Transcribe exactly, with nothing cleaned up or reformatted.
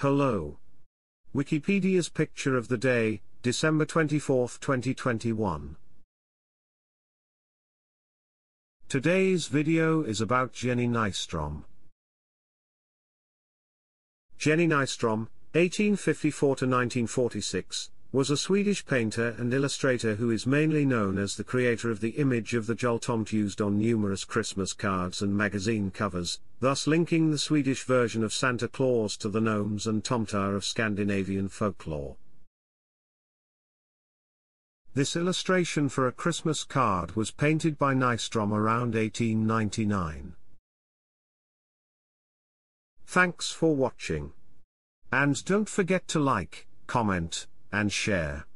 Hello. Wikipedia's picture of the day, December twenty-fourth, twenty twenty-one. Today's video is about Jenny Nyström. Jenny Nyström, eighteen fifty-four to nineteen forty-six, was a Swedish painter and illustrator who is mainly known as the creator of the image of the jultomte used on numerous Christmas cards and magazine covers, thus linking the Swedish version of Santa Claus to the gnomes and tomtar of Scandinavian folklore. This illustration for a Christmas card was painted by Nyström around eighteen ninety-nine. Thanks for watching. And don't forget to like, comment, and share.